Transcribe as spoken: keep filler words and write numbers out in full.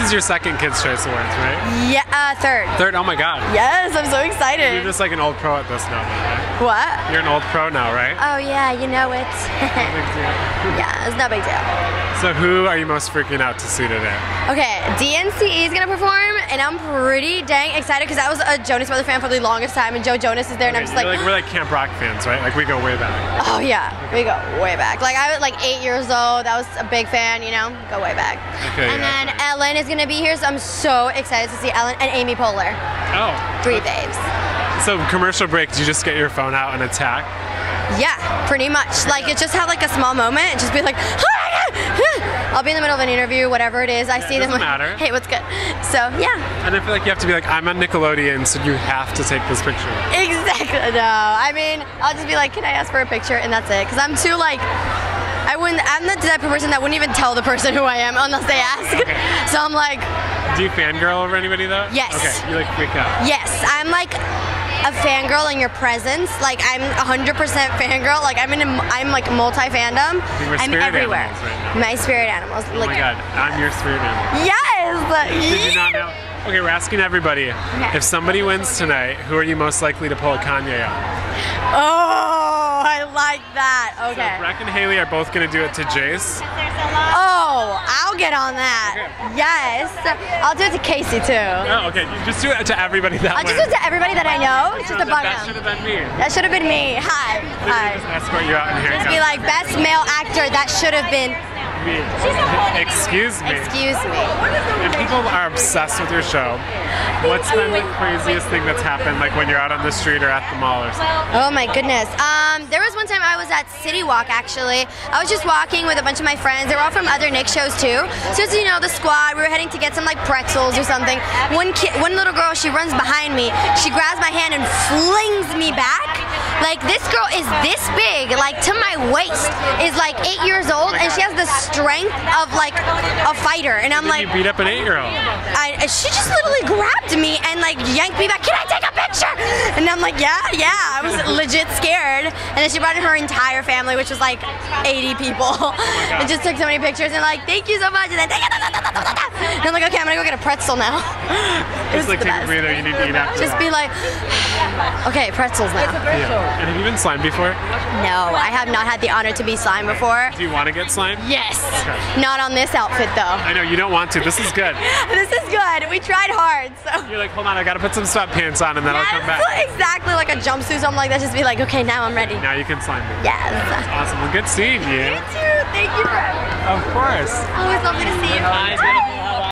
This is your second Kids' Choice Awards, right? Yeah, uh, third. Third, oh my god. Yes, I'm so excited. You're just like an old pro at this now, right? What? You're an old pro now, right? Oh yeah, you know it. No big deal. Yeah, it's no big deal. So who are you most freaking out to see today? Okay, D N C E is gonna perform, and I'm pretty dang excited because I was a Jonas Brothers fan for the longest time, and Joe Jonas is there, and okay, I'm just like, like... We're like Camp Rock fans, right? Like, we go way back. Oh yeah, we go way back. Like, I was like eight years old, I was a big fan, you know? Go way back. Okay, and yeah, then okay. Ellen is gonna be here, so I'm so excited to see Ellen and Amy Poehler. Oh. Three babes. So commercial break, do you just get your phone out and attack? Yeah, pretty much. Like, it just had like a small moment and just be like, I'll be in the middle of an interview, whatever it is. I yeah, see them like, matter. Hey, what's good? So, yeah. And I feel like you have to be like, I'm on Nickelodeon, so you have to take this picture. Exactly. No, I mean, I'll just be like, can I ask for a picture? And that's it. Because I'm too, like, I wouldn't, I'm the type of person that wouldn't even tell the person who I am unless they ask. Okay. So I'm like. Do you fangirl over anybody, though? Yes. Okay, you like freak out. Yes, I'm like a fangirl in your presence. Like, I'm one hundred percent fangirl. Like, I'm in, a, I'm like multi-fandom. I'm everywhere. Right now. My spirit animals. Oh like, my god, I'm your spirit animal. Yes! Did you not know? Okay, we're asking everybody. Okay. If somebody wins tonight, who are you most likely to pull a Kanye on? Oh, I like that. Okay. So Breck and Haley are both going to do it to Jace. Oh, I'll get on that. Okay. Yes. I'll do it to Casey, too. Oh, okay. You just do it to everybody that I'll wins. Just do it to everybody that I know. It's just a bug That should have been me. That should have been me. Hi. Hi. Just escort you out in here. Just be like, best male actor, that should have been me. Excuse me. Excuse me. And people are obsessed with your show. What's been the craziest thing that's happened, like when you're out on the street or at the mall or something? Oh my goodness. Um, there was one time I was at City Walk, actually. I was just walking with a bunch of my friends. They were all from other Nick shows too. So it's, you know, the squad. We were heading to get some like pretzels or something. One kid, one little girl, she runs behind me. She grabs my hand and flings me back. Like, this girl is this big, like to my waist, is like eight years old, and she has the strength of like a fighter. And I'm like, you beat up an eight-year-old. I, she just literally grabbed me and like yanked me back. Can I take a picture? And I'm like, yeah, yeah. I was legit scared. And then she brought in her entire family, which was like eighty people. And just took so many pictures and like, thank you so much. And then and I'm like, okay, I'm gonna go get a pretzel now. Just like take a breather. You need to eat after. Just be like, okay, pretzels now. Yeah. And have you been slimed before? No, I have not had the honor to be slimed before. Do you want to get slimed? Yes. Okay. Not on this outfit, though. I know, you don't want to. This is good. This is good. We tried hard, so. You're like, hold on, I got to put some sweatpants on, and then yes, I'll come back. Exactly, like a jumpsuit, something like that. Just be like, okay, now I'm ready. Now you can slime me. Yes. That's awesome. Well, good seeing you. You too. Thank you for having me. Of course. Always lovely to see you. Bye. Bye.